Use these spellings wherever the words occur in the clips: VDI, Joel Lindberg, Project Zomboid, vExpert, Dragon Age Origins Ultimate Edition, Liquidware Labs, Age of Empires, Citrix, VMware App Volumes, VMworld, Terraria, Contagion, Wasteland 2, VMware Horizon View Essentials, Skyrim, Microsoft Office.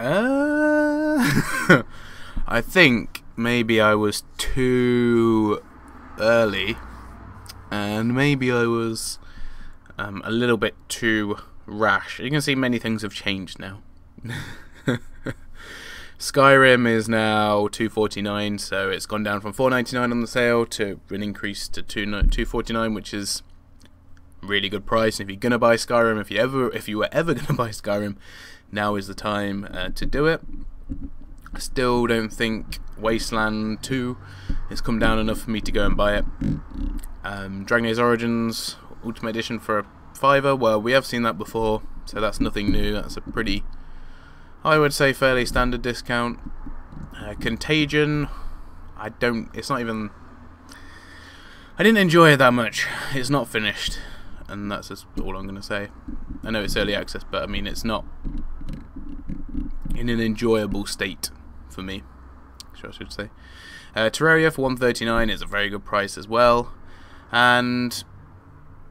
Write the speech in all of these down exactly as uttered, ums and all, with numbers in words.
Uh, I think maybe I was too early, and maybe I was um, a little bit too rash. You can see many things have changed now. Skyrim is now two forty-nine, so it's gone down from four ninety-nine on the sale to an increase to two forty-nine, which is really good price. And if you're gonna buy Skyrim, if you ever, if you were ever gonna buy Skyrim, now is the time uh, to do it. I still don't think Wasteland two has come down enough for me to go and buy it. Um, Dragon Age Origins Ultimate Edition for a fiver. Well, we have seen that before, so that's nothing new. That's a pretty, I would say, fairly standard discount. Uh, Contagion, I don't, it's not even, I didn't enjoy it that much. It's not finished, and that's just all I'm going to say. I know it's early access, but I mean, it's not in an enjoyable state for me, I should say. Uh, Terraria for one thirty-nine is a very good price as well, and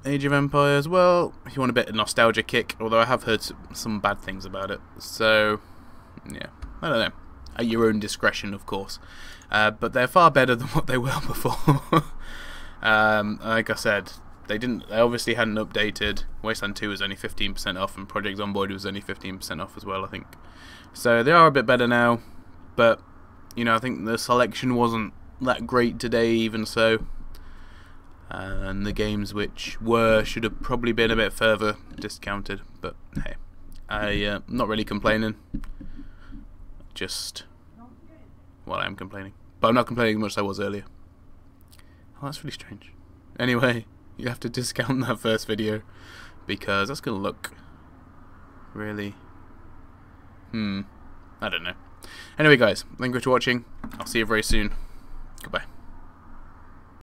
Age of Empires, well, if you want a bit of nostalgia kick, although I have heard some bad things about it, so yeah, I don't know, at your own discretion, of course, uh, but they're far better than what they were before. um, like I said, they didn't, they obviously hadn't updated. Wasteland two was only fifteen percent off, and Project Zomboid was only fifteen percent off as well, I think, so they are a bit better now, but you know, I think the selection wasn't that great today, even so. And the games which were should have probably been a bit further discounted, but hey, I uh, not really complaining. Just, well, I am complaining, but I'm not complaining as much as I was earlier. Oh, that's really strange. Anyway, you have to discount that first video because that's gonna look really, hmm, I don't know. Anyway, guys, thank you for watching. I'll see you very soon. Goodbye.